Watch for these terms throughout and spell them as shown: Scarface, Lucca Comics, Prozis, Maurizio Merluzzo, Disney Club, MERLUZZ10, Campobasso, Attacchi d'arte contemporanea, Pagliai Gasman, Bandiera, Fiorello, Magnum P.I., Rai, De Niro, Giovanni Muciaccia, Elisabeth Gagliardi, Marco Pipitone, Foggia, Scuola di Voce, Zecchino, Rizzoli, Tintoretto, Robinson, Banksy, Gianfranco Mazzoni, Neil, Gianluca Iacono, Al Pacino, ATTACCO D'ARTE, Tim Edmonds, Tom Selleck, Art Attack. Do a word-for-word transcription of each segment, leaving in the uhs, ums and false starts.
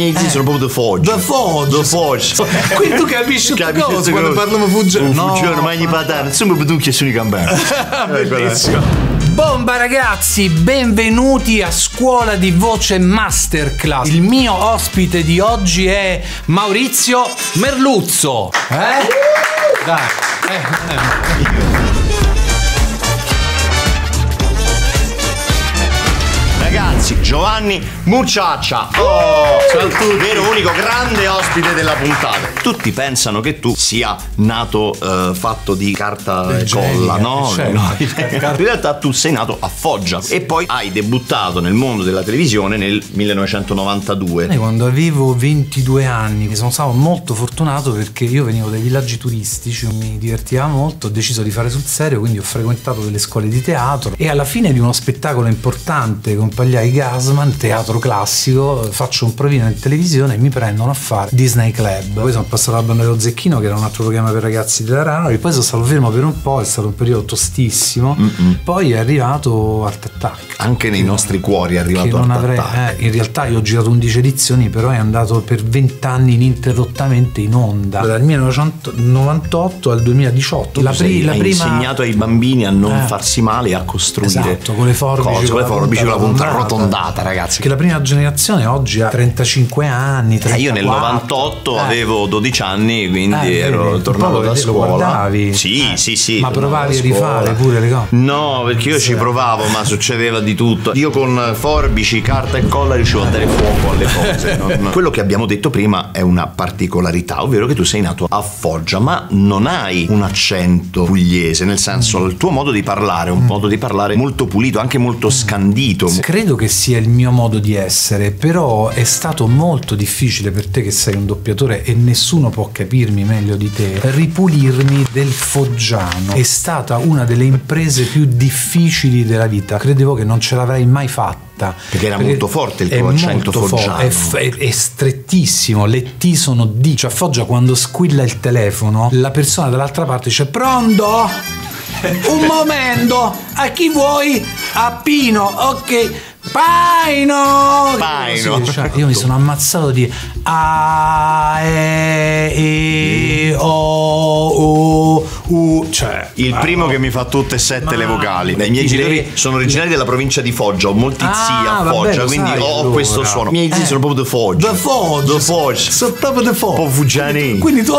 miei zii eh. sono proprio da Foggia. Da Foggia. Quindi tu capisci tutte capisci cose quando parliamo fuggiono. No, fuggiono, ma gli patani, insomma peducchi e sono i gamberi. Bellissimo. Bomba ragazzi, benvenuti a Scuola di Voce Masterclass. Il mio ospite di oggi è Maurizio Merluzzo. Eh? Dai. Eh, eh. Giovanni Muciaccia, oh, vero unico grande ospite della puntata. Tutti pensano che tu sia nato eh, fatto di carta e colla, no? no? In realtà tu sei nato a Foggia sì. e poi hai debuttato nel mondo della televisione nel millenovecentonovantadue. Quando avevo ventidue anni sono stato molto fortunato perché io venivo dai villaggi turistici, mi divertiva molto, ho deciso di fare sul serio, quindi ho frequentato delle scuole di teatro e alla fine di uno spettacolo importante con Pagliai Gasman, teatro classico, faccio un provino in televisione e mi prendono a fare Disney Club. Poi sono passato alla Bandiera Zecchino, che era un altro programma per ragazzi della Rai. Poi sono stato fermo per un po', è stato un periodo tostissimo. Mm-mm. Poi è arrivato Art Attack. Anche nei nostri cuori è arrivato che Art non avrei, Attack. Eh, in realtà io ho girato undici edizioni, però è andato per venti anni ininterrottamente in onda. Dal millenovecentonovantotto al duemiladiciotto. La, sei, la prima... hai insegnato ai bambini a non eh. farsi male e a costruire. Esatto, con le forbici, con, con, la forbici punta, con la punta arrotondata. Andata, ragazzi, che la prima generazione oggi ha trentacinque anni, trentaquattro. Eh, io nel novantotto eh. avevo dodici anni, quindi eh, ero vedi, tornato da scuola. Lo guardavi? Sì, eh. sì, sì. Ma provavi a rifare pure le cose? No, perché io sì. ci provavo, ma succedeva di tutto. Io con forbici, carta e colla riuscivo eh. a dare fuoco alle cose. No, no. Quello che abbiamo detto prima è una particolarità, ovvero che tu sei nato a Foggia, ma non hai un accento pugliese, nel senso mm. il tuo modo di parlare è un mm. modo di parlare molto pulito, anche molto mm. scandito. Sì. Credo che sia il mio modo di essere, però è stato molto difficile per te che sei un doppiatore e nessuno può capirmi meglio di te, ripulirmi del foggiano. È stata una delle imprese più difficili della vita, credevo che non ce l'avrei mai fatta. Perché era perché molto forte il tuo accento foggiano. È, è, è strettissimo, le T sono D, cioè a Foggia quando squilla il telefono la persona dall'altra parte dice pronto? Un momento, a chi vuoi? A Pino, ok. Paino! Paino! Sì, cioè, io mi sono ammazzato di A, E, E, O, U, U. Cioè, il primo che mi fa tutte e sette le vocali. I miei genitori sono originari della provincia di Foggia, ho molti zii a Foggia, quindi ho questo suono. I miei zii sono proprio da Foggia. Da Foggia! Da Foggia! Sono proprio da Foggia! Un po' fuggiani! Quindi tu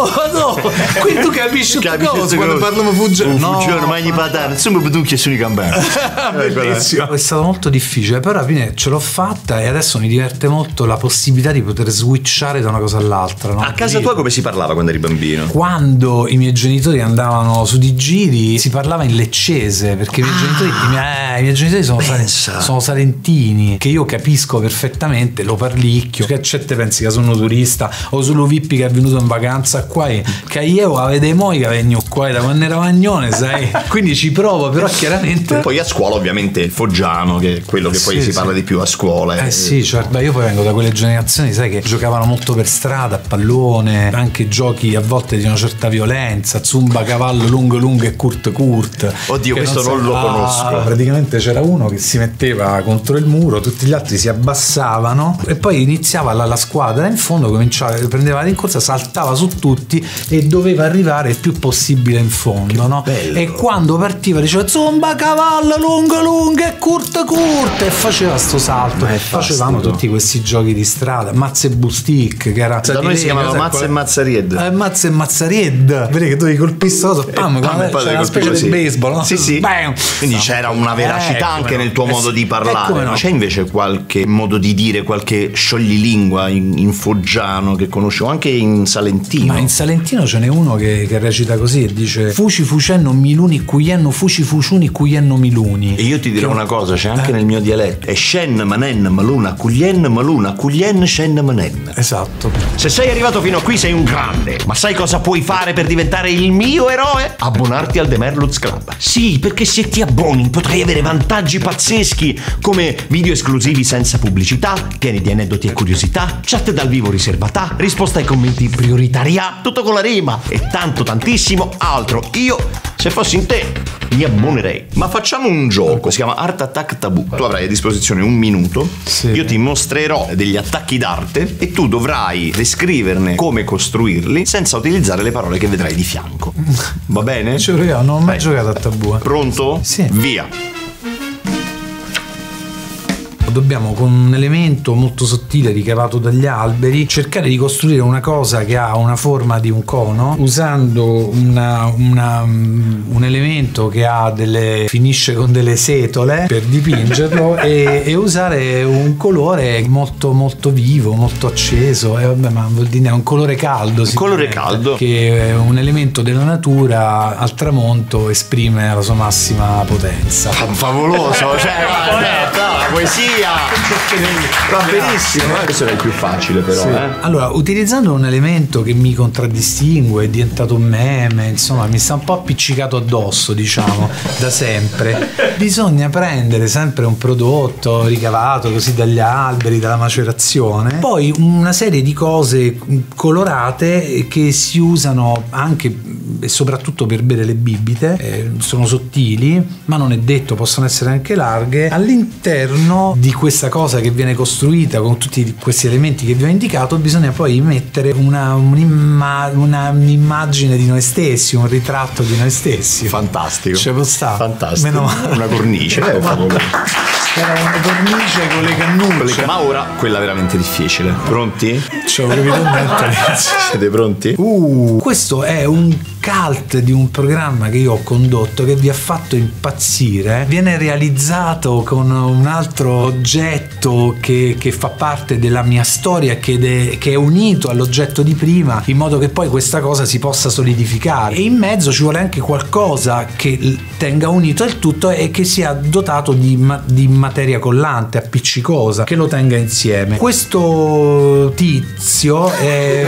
capisci tutte cose quando parliamo fuggiano. Fuggiano, ma gli patani, sono peducchi e sono i gamberi. È stato molto difficile, però alla fine ce l'ho fatta e adesso mi diverte molto la possibilità di poter switchare da una cosa all'altra, no? A casa tua come si parlava quando eri bambino? Quando i miei genitori andavano su di giri si parlava in leccese, perché ah, i, miei genitori, i, miei, i miei genitori sono, sal, sono salentini, che io capisco perfettamente, lo parlicchio, che c'è te pensi che sono turista o solo Vippi che è venuto in vacanza qua e che io avete moi che vengo qua e da quando era magnone, sai? Quindi ci provo, però chiaramente poi a scuola ovviamente il foggiano, che è quello che poi si parla di più a scuola. Eh, eh sì, cioè, beh, io poi vengo da quelle generazioni, sai, che giocavano molto per strada, a pallone, anche giochi a volte di una certa violenza, zumba, cavallo, lungo lungo e curt curt. Oddio, questo non, non lo conosco. Praticamente c'era uno che si metteva contro il muro, tutti gli altri si abbassavano e poi iniziava la, la squadra in fondo, cominciava, prendeva la rincorsa, saltava su tutti e doveva arrivare il più possibile in fondo, no? E quando partiva diceva zumba, cavallo, lungo lungo e curt curt, e faceva sto salto, facevamo tutti questi giochi di strada, mazze bustic, che era da noi si chiamava mazza e mazzaried, eh, mazza e mazzaried, vedi che tu gli colpissi la cosa, pam, pam, c'era una specie di baseball, no? Sì, sì. Bam. Quindi no, c'era una veracità, ecco, anche no, nel tuo modo di parlare, no? C'è invece qualche modo di dire, qualche scioglilingua in, in foggiano che conoscevo, anche in salentino? Ma in salentino ce n'è uno che, che recita così e dice fuci fucenno miluni cuienno fuci fuciuni cuienno miluni, e io ti dirò che... una cosa, c'è anche eh. nel mio dialetto, è Shen Manen Maluna Cuglien Maluna Cuglien Shen Manen. Esatto. Se sei arrivato fino a qui sei un grande, ma sai cosa puoi fare per diventare il mio eroe? Abbonarti al TheMerluzz Club. Sì, perché se ti abboni potrai avere vantaggi pazzeschi come video esclusivi senza pubblicità, pieni di aneddoti e curiosità, chat dal vivo riservatà, risposta ai commenti prioritaria, tutto con la rima e tanto tantissimo altro. Io Se fossi in te, mi abbonerei. Ma facciamo un gioco, si chiama Art Attack Tabù. Tu avrai a disposizione un minuto, sì. Io ti mostrerò degli attacchi d'arte e tu dovrai descriverne come costruirli senza utilizzare le parole che vedrai di fianco. Va bene? Cioè, io non ho mai Vai. giocato a tabù. Pronto? Sì. Via. Dobbiamo, con un elemento molto sottile ricavato dagli alberi, cercare di costruire una cosa che ha una forma di un cono, usando una, una, un elemento che ha delle, finisce con delle setole per dipingerlo e, e usare un colore molto molto vivo, molto acceso, e vabbè, ma vuol dire un colore caldo, un colore caldo che è un elemento della natura, al tramonto esprime la sua massima potenza. Favoloso, cioè la poesia va benissimo. Questo era il più facile, però sì. eh? Allora, utilizzando un elemento che mi contraddistingue, è diventato un meme, insomma mi sta un po' appiccicato addosso, diciamo, da sempre. Bisogna prendere sempre un prodotto ricavato così dagli alberi, dalla macerazione, poi una serie di cose colorate che si usano anche e soprattutto per bere le bibite, eh, sono sottili ma non è detto, possono essere anche larghe. All'interno di questa cosa che viene costruita con tutti questi elementi che vi ho indicato, bisogna poi mettere una, un'immagine di noi stessi, un ritratto di noi stessi. Fantastico. C'è postato. Fantastico. Meno male. Una cornice. eh, Era una cornice con le cannucce. Ma ora quella veramente difficile. Pronti? Ci ho capito molto. Siete pronti? Uh, questo è un cult di un programma che io ho condotto che vi ha fatto impazzire. Viene realizzato con un altro oggetto che, che fa parte della mia storia, che, de, che è unito all'oggetto di prima, in modo che poi questa cosa si possa solidificare, e in mezzo ci vuole anche qualcosa che tenga unito il tutto e che sia dotato di, ma, di materia collante, appiccicosa, che lo tenga insieme. Questo tizio è,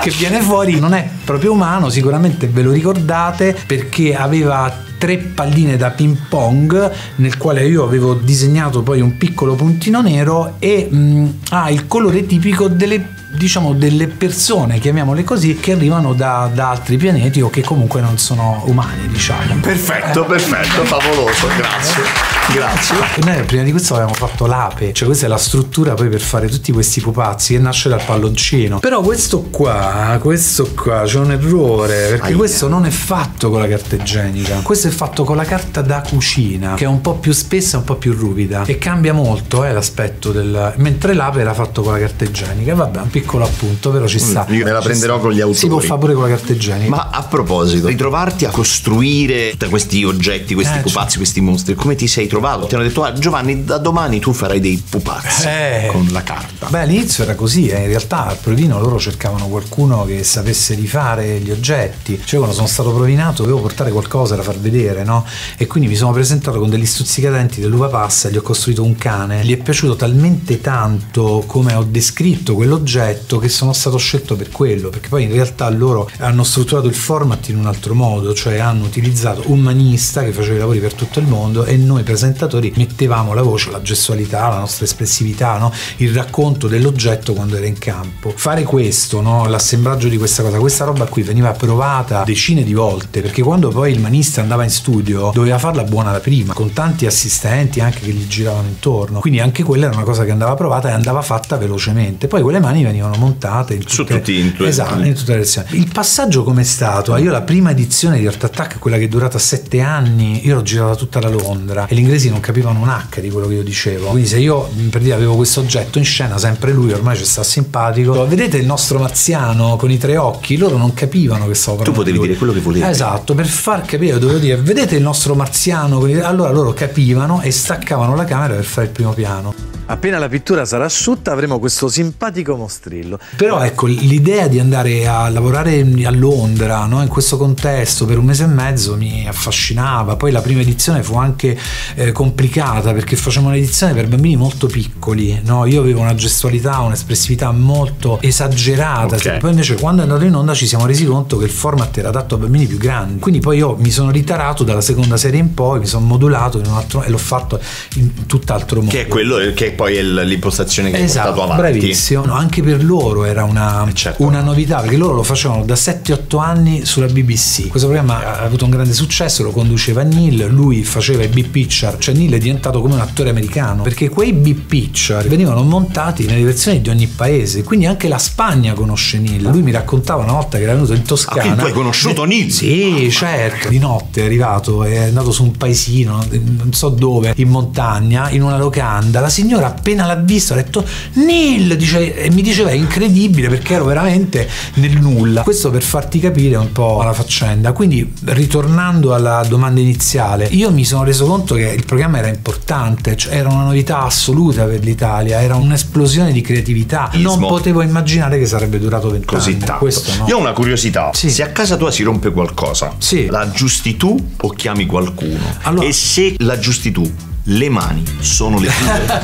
che viene fuori non è proprio umano, sicuramente ve lo ricordate perché aveva tre palline da ping pong nel quale io avevo disegnato poi un piccolo puntino nero e mh, ha il colore tipico delle, diciamo, delle persone, chiamiamole così, che arrivano da, da altri pianeti o che comunque non sono umani, diciamo. Perfetto, eh. perfetto, favoloso, grazie, eh. grazie. E noi prima di questo avevamo fatto l'ape, cioè questa è la struttura poi per fare tutti questi pupazzi che nasce dal palloncino. Però questo qua, questo qua c'è un errore, perché Aia. questo non è fatto con la carta igienica, questo è fatto con la carta da cucina, che è un po' più spessa, un po' più ruvida e cambia molto eh, l'aspetto del... mentre l'ape era fatto con la carta igienica. Vabbè, un piccolo appunto, però ci sta. Io me la prenderò sta. con gli autori. Si può fare pure con la carta igienica. Ma a proposito, ritrovarti a costruire questi oggetti, questi eh, pupazzi, cioè. questi mostri, come ti sei trovato? Ti hanno detto: ah, Giovanni, da domani tu farai dei pupazzi eh. con la carta. Beh, all'inizio era così, eh. in realtà al provino loro cercavano qualcuno che sapesse rifare gli oggetti. Cioè, quando sono stato provinato dovevo portare qualcosa da far vedere, no? E quindi mi sono presentato con degli stuzzicadenti dell'uva passa, gli ho costruito un cane. Gli è piaciuto talmente tanto come ho descritto quell'oggetto che sono stato scelto per quello, perché poi in realtà loro hanno strutturato il format in un altro modo, cioè hanno utilizzato un manista che faceva i lavori per tutto il mondo e noi presentatori mettevamo la voce, la gestualità, la nostra espressività, no? Il racconto dell'oggetto quando era in campo. Fare questo, no? L'assemblaggio di questa cosa, questa roba qui veniva provata decine di volte, perché quando poi il manista andava in studio doveva farla buona da prima, con tanti assistenti anche che gli giravano intorno, quindi anche quella era una cosa che andava provata e andava fatta velocemente. Poi quelle mani venivano montate in tutte, su tutti in, esatto, in tutte le lezioni. Il passaggio com'è stato? Io la prima edizione di Art Attack, quella che è durata sette anni, io l'ho girata tutta da Londra e gli inglesi non capivano un H di quello che io dicevo, quindi se io per dire avevo questo oggetto in scena, sempre lui, ormai ci sta simpatico, vedete il nostro Mazziano con i tre occhi, loro non capivano che stavo parlando. Tu potevi dire quello che volevi. Esatto, per far capire dovevo dire vedete il nostro Marziano con i tre... allora loro capivano e staccavano la camera per fare il primo piano. Appena la pittura sarà asciutta avremo questo simpatico mostrillo. Però ecco, l'idea di andare a lavorare a Londra, no? in questo contesto per un mese e mezzo mi affascinava. Poi la prima edizione fu anche eh, complicata perché facevamo un'edizione per bambini molto piccoli, no? Io avevo una gestualità, un'espressività molto esagerata, okay. Poi invece quando è andato in onda ci siamo resi conto che il format era adatto a bambini più grandi, quindi poi io mi sono ritarato dalla seconda serie in poi, mi sono modulato in un altro e l'ho fatto in tutt'altro modo, che è quello che è poi è l'impostazione che hai esatto, portato avanti. Bravissimo. No, anche per loro era una, certo. una novità, perché loro lo facevano da sette otto anni sulla B B C. Questo programma ha avuto un grande successo, lo conduceva Neil, lui faceva i B-Picture, cioè Neil è diventato come un attore americano, perché quei B-Picture venivano montati nelle versioni di ogni paese, quindi anche la Spagna conosce Neil. Lui mi raccontava una volta che era venuto in Toscana. Ah, quindi tu hai conosciuto Neil? Sì, ah, certo. Di notte è arrivato, è andato su un paesino, non so dove, in montagna, in una locanda. La signora appena l'ha visto ha detto Neil, dice, e mi diceva è incredibile perché ero veramente nel nulla. Questo per farti capire un po' la faccenda. Quindi ritornando alla domanda iniziale, io mi sono reso conto che il programma era importante, cioè era una novità assoluta per l'Italia, era un'esplosione di creatività. Ismo. Non potevo immaginare che sarebbe durato vent'anni. Così tanto. Questo no. Io ho una curiosità, sì. se a casa tua si rompe qualcosa, sì. la aggiusti tu o chiami qualcuno? Allora, e se la aggiusti tu, le mani sono le tue?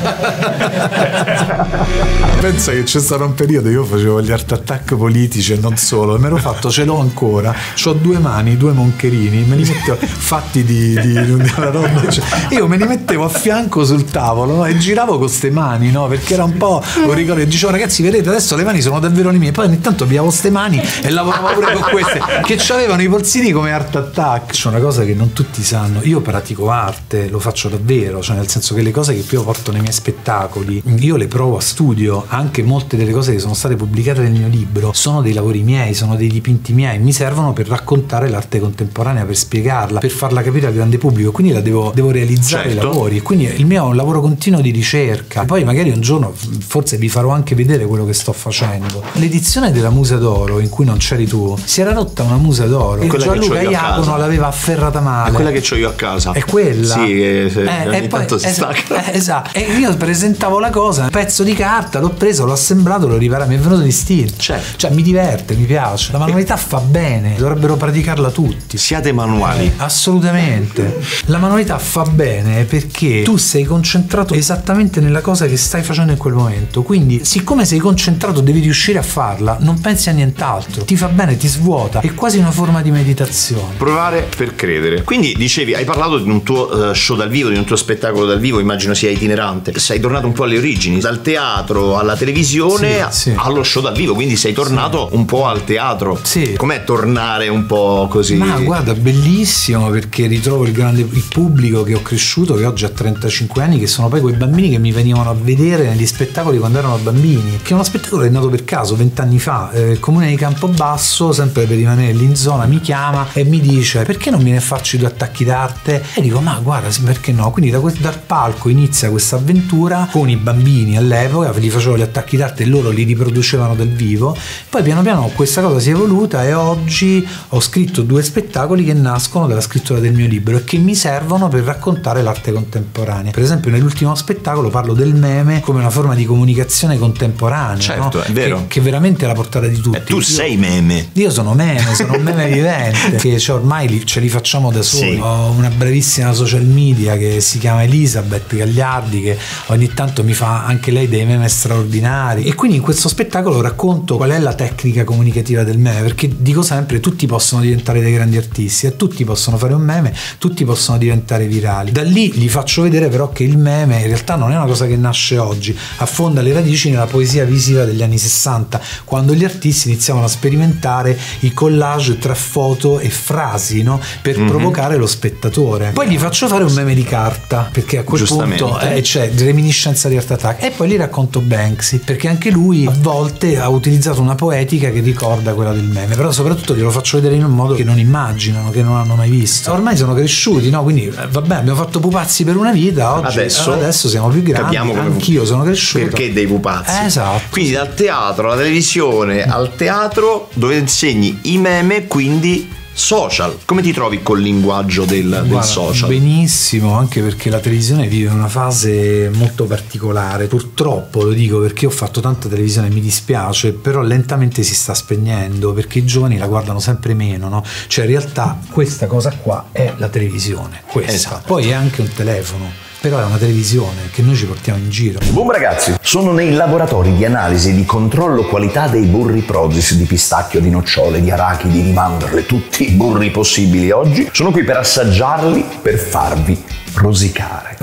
Pensa che c'è stato un periodo, io facevo gli art attack politici e non solo, me l'ho fatto, ce l'ho ancora, ho due mani, due moncherini, me li mettevo fatti di, di, di una roba, cioè, io me li mettevo a fianco sul tavolo, no? E giravo con queste mani, no? Perché era un po' un ricordo, e dicevo ragazzi vedete adesso le mani sono davvero le mie, poi ogni tanto piavo queste mani e lavoravo pure con queste che c'avevano i polsini come art attack. C'è una cosa che non tutti sanno, io pratico arte, lo faccio davvero, cioè nel senso che le cose che più porto nei miei spettacoli io le provo a studio, anche molte delle cose che sono state pubblicate nel mio libro sono dei lavori miei, sono dei dipinti miei, mi servono per raccontare l'arte contemporanea, per spiegarla, per farla capire al grande pubblico, quindi la devo, devo realizzare certo. i lavori, quindi il mio è un lavoro continuo di ricerca. Poi magari un giorno forse vi farò anche vedere quello che sto facendo. L'edizione della Musa d'Oro in cui non c'eri tu, si era rotta una Musa d'Oro e Gianluca Iacono l'aveva afferrata male. È quella che ho io a casa, è quella, sì, è, è, è Poi, si esatto, esatto. E io presentavo la cosa, un pezzo di carta, l'ho preso, l'ho assemblato, l'ho riparato, mi è venuto di stile, cioè, cioè mi diverte, mi piace, la manualità e... fa bene, dovrebbero praticarla tutti. Siate manuali, eh, assolutamente. La manualità fa bene perché tu sei concentrato esattamente nella cosa che stai facendo in quel momento, quindi siccome sei concentrato devi riuscire a farla, non pensi a nient'altro, ti fa bene, ti svuota, è quasi una forma di meditazione. Provare per credere. Quindi dicevi, hai parlato di un tuo uh, show dal vivo, di un tuo spettacolo spettacolo dal vivo, immagino sia itinerante, sei tornato un po' alle origini, dal teatro alla televisione, sì, sì. allo show dal vivo, quindi sei tornato sì. un po' al teatro. Sì. Com'è tornare un po' così? Ma guarda, bellissimo, perché ritrovo il grande il pubblico che ho cresciuto, che oggi ha trentacinque anni, che sono poi quei bambini che mi venivano a vedere negli spettacoli quando erano bambini, che è uno spettacolo che è nato per caso vent'anni fa, eh, il comune di Campobasso, sempre per rimanere lì in zona, mi chiama e mi dice perché non viene a farci due attacchi d'arte? E dico ma guarda sì, perché no? Quindi da dal palco inizia questa avventura con i bambini. All'epoca li facevo gli attacchi d'arte e loro li riproducevano dal vivo, poi piano piano questa cosa si è evoluta e oggi ho scritto due spettacoli che nascono dalla scrittura del mio libro e che mi servono per raccontare l'arte contemporanea. Per esempio nell'ultimo spettacolo parlo del meme come una forma di comunicazione contemporanea, certo, no? È vero. Che, che veramente è alla portata di tutti. Eh, tu io, sei meme. Io sono meme, sono un meme vivente che cioè, ormai li, ce li facciamo da soli. Sì. Ho una bravissima social media che si chiama Elisabeth Gagliardi, che ogni tanto mi fa anche lei dei meme straordinari, e quindi in questo spettacolo racconto qual è la tecnica comunicativa del meme, perché dico sempre tutti possono diventare dei grandi artisti e tutti possono fare un meme, tutti possono diventare virali. Da lì gli faccio vedere però che il meme in realtà non è una cosa che nasce oggi, affonda le radici nella poesia visiva degli anni sessanta, quando gli artisti iniziavano a sperimentare i collage tra foto e frasi, no? Per mm-hmm. provocare lo spettatore. Poi gli faccio fare un meme di carta, perché a quel punto eh, c'è reminiscenza di Art Attack, e poi li racconto Banksy, perché anche lui a volte ha utilizzato una poetica che ricorda quella del meme, però soprattutto glielo faccio vedere in un modo che non immaginano, che non hanno mai visto. Ormai sono cresciuti, no? Quindi vabbè, abbiamo fatto pupazzi per una vita, oggi adesso, adesso siamo più grandi, anch'io sono cresciuto. Perché dei pupazzi? Eh, esatto. Quindi dal teatro alla televisione, al teatro dove insegni i meme, quindi social. Come ti trovi col linguaggio del, Guarda, del social? Benissimo, anche perché la televisione vive una fase molto particolare, purtroppo lo dico perché ho fatto tanta televisione, mi dispiace, però lentamente si sta spegnendo perché i giovani la guardano sempre meno, no? Cioè in realtà questa cosa qua è la televisione, questa esatto. Poi è anche un telefono, però è una televisione che noi ci portiamo in giro. Boom ragazzi, sono nei laboratori di analisi e di controllo qualità dei burri Prozis di pistacchio, di nocciole, di arachidi, di mandorle, tutti i burri possibili oggi. Sono qui per assaggiarli, per farvi rosicare.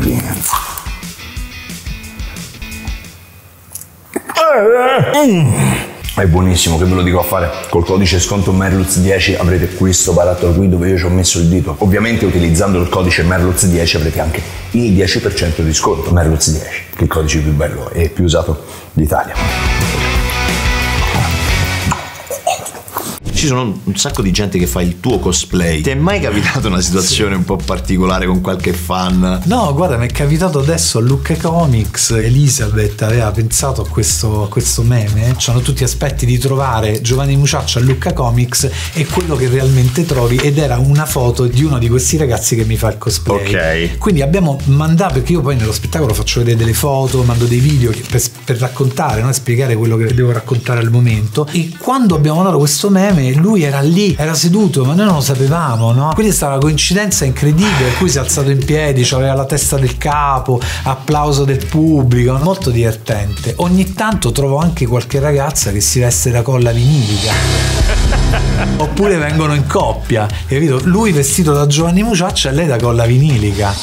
Mm. È buonissimo, che ve lo dico a fare. Col codice sconto MERLUZZ dieci avrete questo barattolo qui dove io ci ho messo il dito. Ovviamente utilizzando il codice MERLUZZ dieci avrete anche il dieci per cento di sconto. MERLUZZ dieci, che è il codice più bello e più usato d'Italia. Ci sono un sacco di gente che fa il tuo cosplay. Ti è mai capitato una situazione sì. un po' particolare con qualche fan? No, guarda, mi è capitato adesso a Lucca Comics. Elisabeth aveva pensato a questo, a questo meme. C'hanno tutti aspetti di trovare Giovanni Muciaccia a Lucca Comics e quello che realmente trovi, ed era una foto di uno di questi ragazzi che mi fa il cosplay. Ok. Quindi abbiamo mandato, perché io poi nello spettacolo faccio vedere delle foto, mando dei video per, per raccontare, no? Spiegare quello che devo raccontare al momento. E quando abbiamo mandato questo meme, lui era lì, era seduto, ma noi non lo sapevamo, no? Quindi è stata una coincidenza incredibile, per cui si è alzato in piedi, cioè aveva la testa del capo, applauso del pubblico, molto divertente. Ogni tanto trovo anche qualche ragazza che si veste da colla vinilica. Oppure vengono in coppia, capito? Lui vestito da Giovanni Muciaccia e lei da colla vinilica.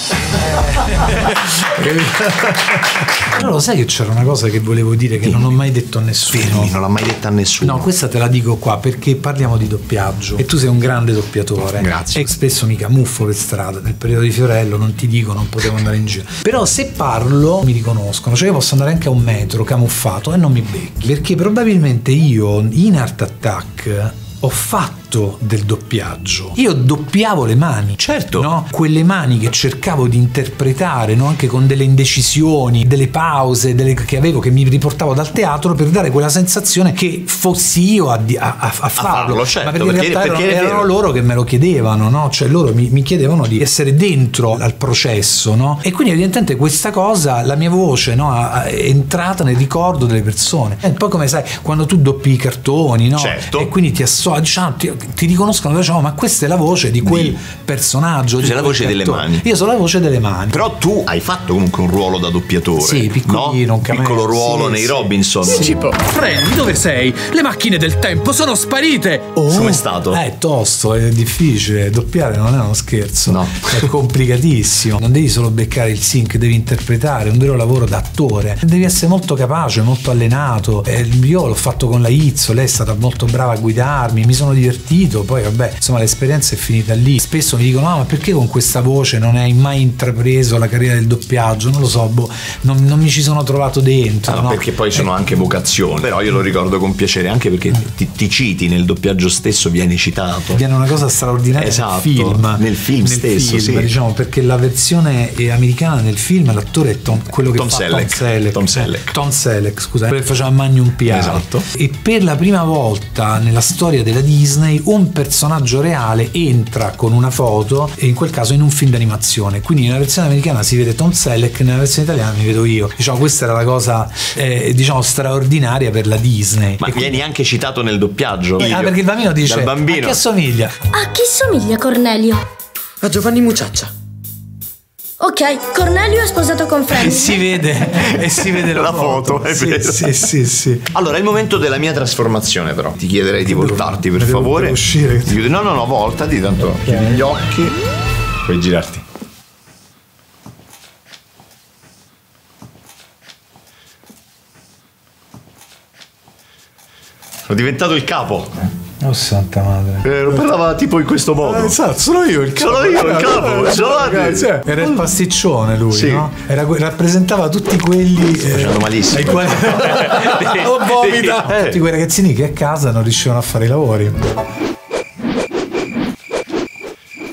Allora, lo sai che c'era una cosa che volevo dire che Dimmi. non ho mai detto a nessuno. Fermi, non l'ha mai detta a nessuno. No, questa te la dico qua perché parliamo di doppiaggio e tu sei un grande doppiatore. Grazie. E spesso mi camuffo per strada. Nel periodo di Fiorello non ti dico, non potevo andare in giro. Però se parlo mi riconoscono, cioè io posso andare anche a un metro camuffato e non mi becchi. Perché probabilmente io in Art Attack ho fatto del doppiaggio. Io doppiavo le mani, certo, no? Quelle mani che cercavo di interpretare, no? Anche con delle indecisioni, delle pause, delle che avevo, che mi riportavo dal teatro per dare quella sensazione che fossi io a, a, a, a farlo, ah, certo, ma perché, perché in realtà perché erano, erano loro che me lo chiedevano, no? Cioè loro mi, mi chiedevano di essere dentro al processo, no? E quindi evidentemente questa cosa, la mia voce, no? È entrata nel ricordo delle persone. E poi, come sai, quando tu doppi i cartoni, no? Certo. E quindi ti associ, diciamo, ti, ti riconoscono, diciamo, ma questa è la voce di quel di... personaggio. Tu sei la voce delle mani. Io sono la voce delle mani. Però tu hai fatto comunque un ruolo da doppiatore. Sì, piccolino, no? Un piccolo ruolo sì, nei sì. Robinson. Principo, sì. Freddy, dove sei? Le macchine del tempo sono sparite. Oh, come è stato? È tosto, è difficile. Doppiare non è uno scherzo. No. È complicatissimo. Non devi solo beccare il sync, devi interpretare. È un vero lavoro da attore. Devi essere molto capace, molto allenato. Io l'ho fatto con la Izzo, lei è stata molto brava a guidarmi. Mi sono divertito, poi vabbè, insomma, l'esperienza è finita lì. Spesso mi dicono: ah, ma perché con questa voce non hai mai intrapreso la carriera del doppiaggio? Non lo so, boh, non, non mi ci sono trovato dentro. Ah, no? Perché poi sono eh. anche vocazioni. Però io lo ricordo con piacere, anche perché ti, ti citi nel doppiaggio stesso, viene citato. Viene una cosa straordinaria, esatto, nel film. Nel film nel stesso, film, sì. Diciamo, perché la versione americana nel film, l'attore è Tom, quello che Tom fa Selleck. Tom Selleck. Tom Selleck, Tom Selleck scusa, quello che faceva Magnum P I. Esatto. E per la prima volta nella storia della Disney un personaggio reale entra con una foto, e in quel caso in un film d'animazione. Quindi nella versione americana si vede Tom Selleck, nella versione italiana mi vedo io. Diciamo, questa era la cosa eh, diciamo straordinaria per la Disney. Ma e vieni quindi... anche citato nel doppiaggio. Eh, ah, perché il bambino dice: dal bambino. A chi assomiglia? A chi somiglia Cornelio? A Giovanni Muciaccia. Ok, Cornelio è sposato con Freddy. E si vede, e si vede la, la foto, foto è sì, vero. Sì, sì, sì. Allora, è il momento della mia trasformazione, però. Ti chiederei di voltarti, per devo, favore. Devo uscire. No, no, no, voltati, tanto okay. Chiudi gli occhi, puoi girarti. Sono diventato il capo. Oh santa madre. Eh, lo parlava tipo in questo modo. Eh, esatto, sono io il capo. Sono io il capo. Cioè, era il pasticcione lui, sì. No? Era, rappresentava tutti quelli. Eh, facevano malissimo. Ai quali... oh, vomita. Eh. Tutti quei ragazzini che a casa non riuscivano a fare i lavori.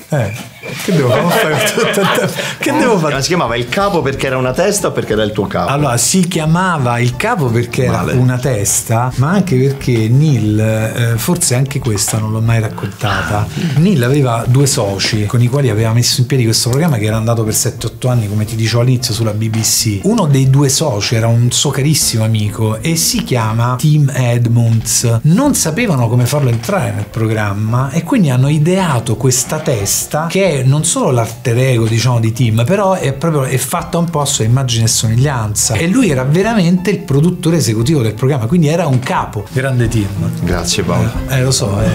Eh. Che devo fare? Che devo fare? Ma si chiamava il capo perché era una testa o perché era il tuo capo? Allora, si chiamava il capo perché Male. era una testa, ma anche perché Neil, eh, forse anche questa non l'ho mai raccontata. Neil aveva due soci con i quali aveva messo in piedi questo programma che era andato per sette otto anni, come ti dicevo all'inizio, sulla B B C. Uno dei due soci era un suo carissimo amico e si chiama Tim Edmonds. Non sapevano come farlo entrare nel programma e quindi hanno ideato questa testa che è non solo l'alter ego, diciamo, di Tim, però è proprio è fatta un po' a sua immagine e somiglianza, e lui era veramente il produttore esecutivo del programma, quindi era un capo. Grande Tim. Grazie Paolo. Eh, eh lo so, eh,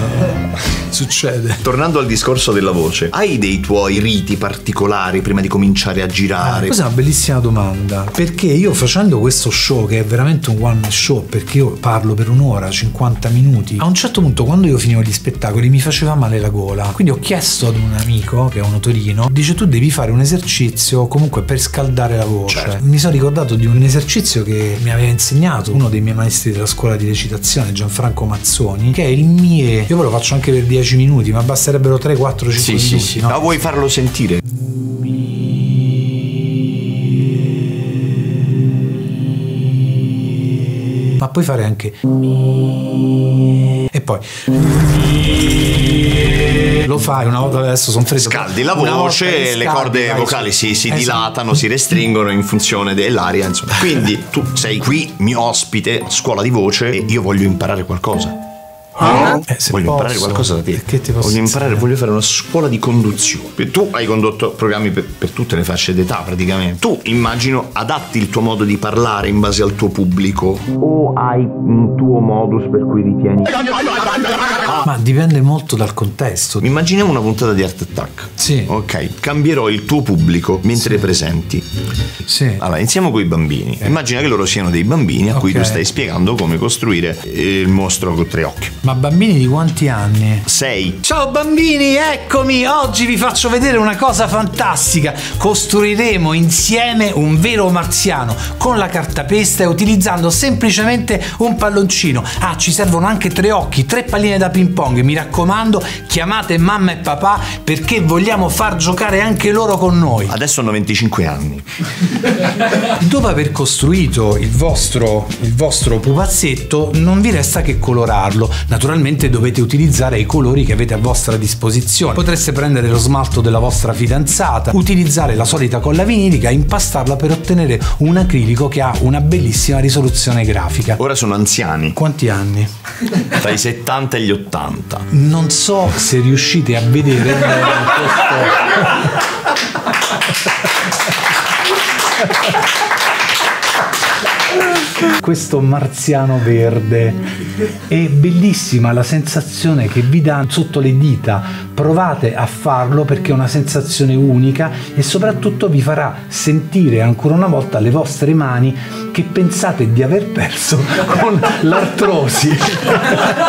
succede. Tornando al discorso della voce, hai dei tuoi riti particolari prima di cominciare a girare? Ah, questa è una bellissima domanda, perché io facendo questo show, che è veramente un one show, perché io parlo per un'ora, cinquanta minuti, a un certo punto quando io finivo gli spettacoli mi faceva male la gola, quindi ho chiesto ad un amico che è un otorino, dice tu devi fare un esercizio comunque per scaldare la voce. Certo. Mi sono ricordato di un esercizio che mi aveva insegnato uno dei miei maestri della scuola di recitazione, Gianfranco Mazzoni, che è il mie. Io ve lo faccio anche per dieci minuti, ma basterebbero tre, quattro, cinque sì, minuti. Sì, sì. No? Ma vuoi farlo sentire? Ma puoi fare anche e poi lo fai una volta, adesso sono fresco. Scaldi la voce e le corde vai, vocali si, si esatto. dilatano, si restringono in funzione dell'aria, insomma. Quindi tu sei qui, mio ospite, scuola di voce, e io voglio imparare qualcosa. Ah, eh, voglio posso, imparare qualcosa da te. Perché ti posso voglio imparare, insegnare? Voglio fare una scuola di conduzione. Tu hai condotto programmi per, per tutte le fasce d'età praticamente. Tu immagino adatti il tuo modo di parlare in base al tuo pubblico, o hai un tuo modus per cui ritieni? Ah. Ma dipende molto dal contesto. Immaginiamo una puntata di Art Attack. Sì. Ok, cambierò il tuo pubblico mentre sì. presenti. Sì. Allora iniziamo con i bambini. Eh. Immagina che loro siano dei bambini a okay. cui tu stai spiegando come costruire il mostro con tre occhi. Ma bambini di quanti anni? sei. Ciao bambini, eccomi! Oggi vi faccio vedere una cosa fantastica. Costruiremo insieme un vero marziano con la cartapesta e utilizzando semplicemente un palloncino. Ah, ci servono anche tre occhi, tre palline da ping pong. Mi raccomando, chiamate mamma e papà perché vogliamo far giocare anche loro con noi. Adesso hanno venticinque anni. Dopo aver costruito il vostro, il vostro pupazzetto, non vi resta che colorarlo. Naturalmente dovete utilizzare i colori che avete a vostra disposizione. Potreste prendere lo smalto della vostra fidanzata, utilizzare la solita colla vinilica e impastarla per ottenere un acrilico che ha una bellissima risoluzione grafica. Ora sono anziani. Quanti anni? Tra i settanta e gli ottanta. Non so se riuscite a vedere questo... questo marziano verde. È bellissima la sensazione che vi dà sotto le dita. Provate a farlo perché è una sensazione unica e soprattutto vi farà sentire ancora una volta le vostre mani che pensate di aver perso con l'artrosi.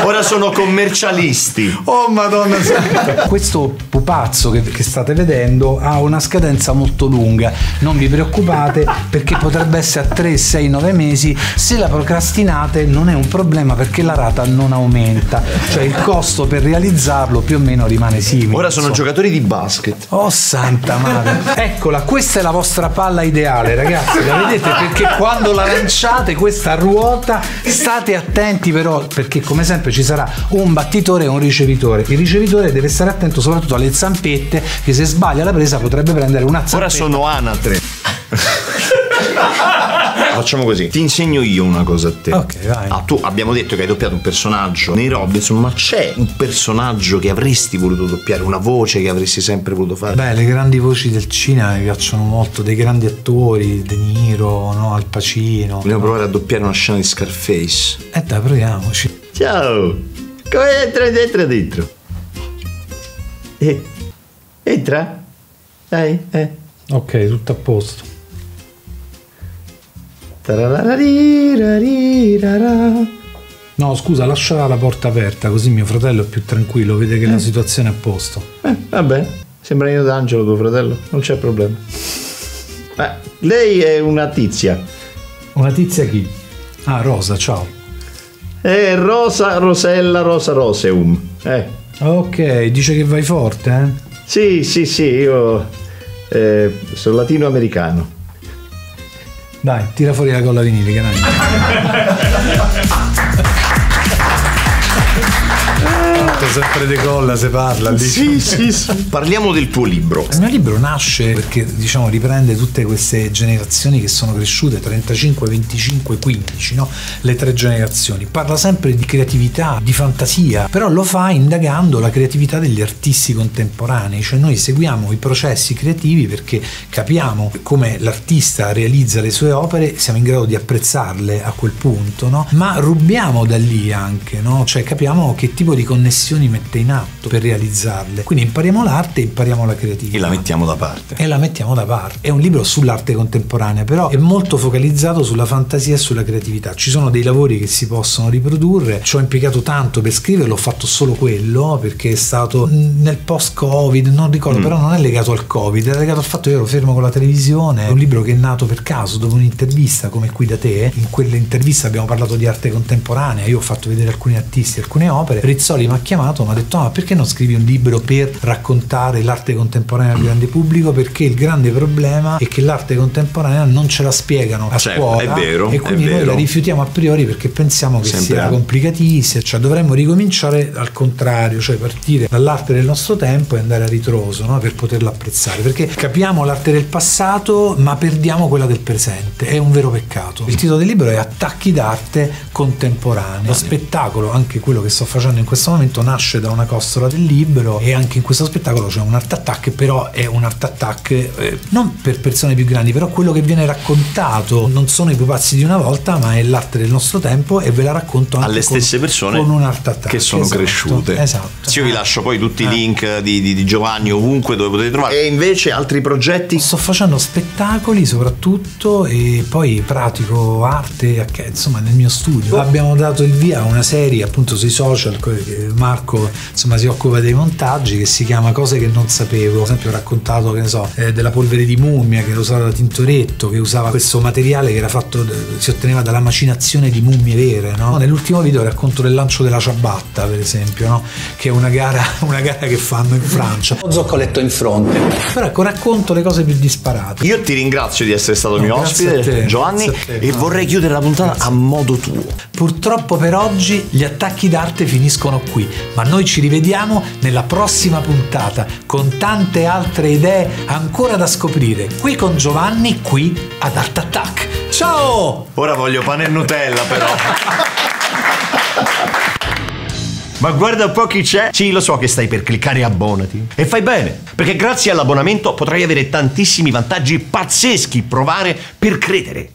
Ora sono commercialisti. Oh madonna santa. Questo pupazzo che, che state vedendo ha una scadenza molto lunga. Non vi preoccupate perché potrebbe essere a tre, sei, nove mesi. Se la procrastinate non è un problema perché la rata non aumenta, cioè il costo per realizzarlo più o meno rimane simile. Ora sono so. giocatori di basket. Oh santa madre. Eccola, questa è la vostra palla ideale ragazzi, la vedete? Perché quando la lanciate questa ruota state attenti però, perché come sempre ci sarà un battitore e un ricevitore. Il ricevitore deve stare attento soprattutto alle zampette, che se sbaglia la presa potrebbe prendere una zampetta. Ora sono anatre. Facciamo così, ti insegno io una cosa a te. Ok, vai. Ah, tu abbiamo detto che hai doppiato un personaggio nei Robinson, ma c'è un personaggio che avresti voluto doppiare, una voce che avresti sempre voluto fare? Beh, le grandi voci del cinema mi piacciono molto, dei grandi attori, De Niro, no, Al Pacino. Vogliamo no? provare a doppiare una scena di Scarface. Eh dai, proviamoci. Ciao, come entra dentro dentro? Eh, entra? Dai, eh. Ok, tutto a posto. No, scusa, lascia la porta aperta così mio fratello è più tranquillo, vede che eh. la situazione è a posto. Eh, vabbè, sembra io d'angelo tuo fratello, non c'è problema. Beh, lei è una tizia. Una tizia chi? Ah, Rosa, ciao. Eh, Rosa, Rosella, Rosa Roseum. Eh. Ok, dice che vai forte, eh? Sì, sì, sì, io eh, sono latinoamericano. Dai, tira fuori la colla vinilica, dai. Tanto sempre di colla se parla. Sì, sì, sì. Parliamo del tuo libro. Il mio libro nasce perché, diciamo, riprende tutte queste generazioni che sono cresciute, trentacinque, venticinque, quindici, no? Le tre generazioni. Parla sempre di creatività, di fantasia, però lo fa indagando la creatività degli artisti contemporanei, cioè noi seguiamo i processi creativi perché capiamo come l'artista realizza le sue opere, siamo in grado di apprezzarle a quel punto, no? Ma rubiamo da lì anche, no? Cioè capiamo che tipo di connessioni mette in atto per realizzarle. Quindi impariamo l'arte e impariamo la creatività. E la mettiamo da parte. E la mettiamo da parte. È un libro sull'arte contemporanea, però è molto focalizzato sulla fantasia e sulla creatività. Ci sono dei lavori che si possono riprodurre, ci ho impiegato tanto per scriverlo, ho fatto solo quello perché è stato nel post-Covid, non ricordo, mm. però non è legato al Covid, è legato al fatto che io ero fermo con la televisione. È un libro che è nato per caso dopo un'intervista come qui da te. In quell'intervista abbiamo parlato di arte contemporanea, io ho fatto vedere alcuni artisti, alcune opere. Rizzoli mi ha chiamato, mi ha detto: ah, ma perché non scrivi un libro per raccontare l'arte contemporanea al grande pubblico? Perché il grande problema è che l'arte contemporanea non ce la spiegano a cioè, scuola, è vero, e quindi è vero. Noi la rifiutiamo a priori perché pensiamo che sempre sia complicatissima, cioè dovremmo ricominciare al contrario, cioè partire dall'arte del nostro tempo e andare a ritroso, no? Per poterla apprezzare, perché capiamo l'arte del passato ma perdiamo quella del presente, è un vero peccato. Il titolo del libro è Attacchi d'arte contemporanea. Lo spettacolo, anche quello che sto facendo in questo momento, nasce da una costola del libro, e anche in questo spettacolo c'è un Art Attack, però è un Art Attack eh, non per persone più grandi, però quello che viene raccontato non sono i pupazzi di una volta ma è l'arte del nostro tempo, e ve la racconto anche alle stesse con, persone con un Art Attack che sono esatto. cresciute. Esatto. Sì, io vi lascio poi tutti i link di, di, di Giovanni ovunque dove potete trovare. E invece altri progetti? Sto facendo spettacoli soprattutto, e poi pratico arte insomma nel mio studio. Abbiamo dato il via a una serie appunto sui social, Marco insomma si occupa dei montaggi, che si chiama Cose che non sapevo. Per esempio ho raccontato, che ne so, della polvere di mummia che era usata da Tintoretto, che usava questo materiale che era fatto, si otteneva dalla macinazione di mummie vere, no? Nell'ultimo video racconto del lancio della ciabatta, per esempio, no? Che è una gara, una gara che fanno in Francia. Lo zoccoletto in fronte. Però ecco, racconto le cose più disparate. Io ti ringrazio di essere stato no, mio ospite, te, Giovanni, te, e no. vorrei chiudere la puntata grazie. a modo tuo. Purtroppo per oggi gli attacchi d'arte finiscono qui, ma noi ci rivediamo nella prossima puntata con tante altre idee ancora da scoprire, qui con Giovanni, qui ad Art Attack. Ciao! Ora voglio pane e Nutella però. Ma guarda un po' chi c'è. Sì, lo so che stai per cliccare abbonati. E fai bene, perché grazie all'abbonamento potrai avere tantissimi vantaggi pazzeschi. Provare per credere.